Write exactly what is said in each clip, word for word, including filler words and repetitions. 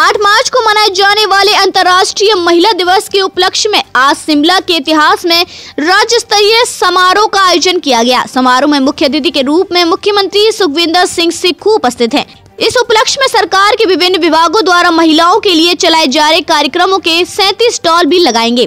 आठ मार्च को मनाए जाने वाले अंतर्राष्ट्रीय महिला दिवस के उपलक्ष्य में आज शिमला के इतिहास में राज्य स्तरीय समारोह का आयोजन किया गया। समारोह में मुख्य अतिथि के रूप में मुख्यमंत्री सुखविंदर सिंह सुक्खू उपस्थित हैं। इस उपलक्ष्य में सरकार के विभिन्न विभागों द्वारा महिलाओं के लिए चलाए जा रहे कार्यक्रमों के सैंतीस स्टॉल भी लगाएंगे,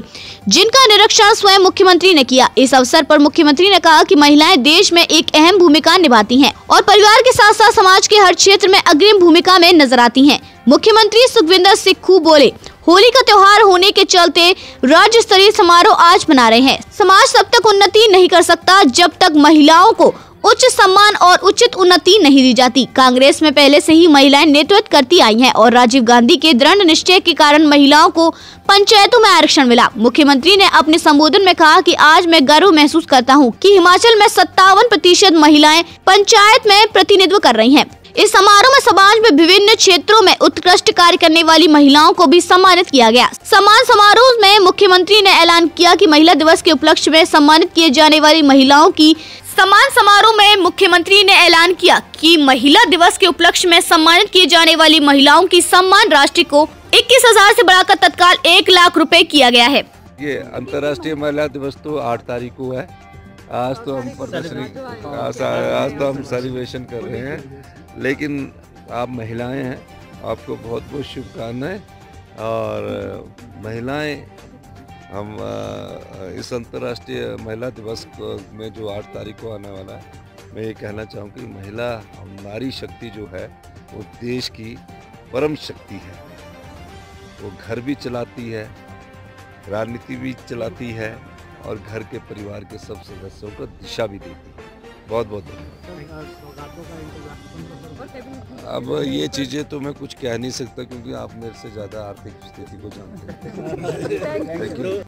जिनका निरीक्षण स्वयं मुख्यमंत्री ने किया। इस अवसर पर मुख्यमंत्री ने कहा कि महिलाएं देश में एक अहम भूमिका निभाती हैं और परिवार के साथ साथ समाज के हर क्षेत्र में अग्रिम भूमिका में नजर आती हैं। मुख्यमंत्री सुखविंदर सुक्खू बोले, होली का त्योहार होने के चलते राज्य स्तरीय समारोह आज मना रहे हैं। समाज तब तक उन्नति नहीं कर सकता जब तक महिलाओं को उच्च सम्मान और उचित उन्नति नहीं दी जाती। कांग्रेस में पहले से ही महिलाएं नेतृत्व करती आई हैं और राजीव गांधी के दृढ़ निश्चय के कारण महिलाओं को पंचायतों में आरक्षण मिला। मुख्यमंत्री ने अपने संबोधन में कहा कि आज मैं गर्व महसूस करता हूं कि हिमाचल में सत्तावन प्रतिशत महिलाएं पंचायत में प्रतिनिधित्व कर रही हैं। इस समारोह में समाज में विभिन्न क्षेत्रों में उत्कृष्ट कार्य करने वाली महिलाओं को भी सम्मानित किया गया। सम्मान समारोह में मुख्यमंत्री ने ऐलान किया कि महिला दिवस के उपलक्ष्य में सम्मानित किए जाने वाली महिलाओं की सम्मान समारोह में मुख्यमंत्री ने ऐलान किया कि महिला दिवस के उपलक्ष्य में सम्मानित किए जाने वाली महिलाओं की सम्मान राशि को इक्कीस हजार से बढ़ाकर तत्काल एक लाख रुपए किया गया है। ये अंतर्राष्ट्रीय महिला दिवस तो आठ तारीख को है। आज तो हम आज तो हम सेलिब्रेशन कर रहे हैं, लेकिन आप महिलाएं हैं, आपको बहुत बहुत शुभकामनाएं। और महिलाएं हम इस अंतर्राष्ट्रीय महिला दिवस में जो आठ तारीख को आने वाला है, मैं ये कहना चाहूँगी कि महिला हम नारी शक्ति जो है वो देश की परम शक्ति है। वो घर भी चलाती है, राजनीति भी चलाती है और घर के परिवार के सब सदस्यों को दिशा भी देती है। बहुत बहुत धन्यवाद। अब ये चीज़ें तो मैं कुछ कह नहीं सकता क्योंकि आप मेरे से ज़्यादा आर्थिक स्थिति को जानते हैं।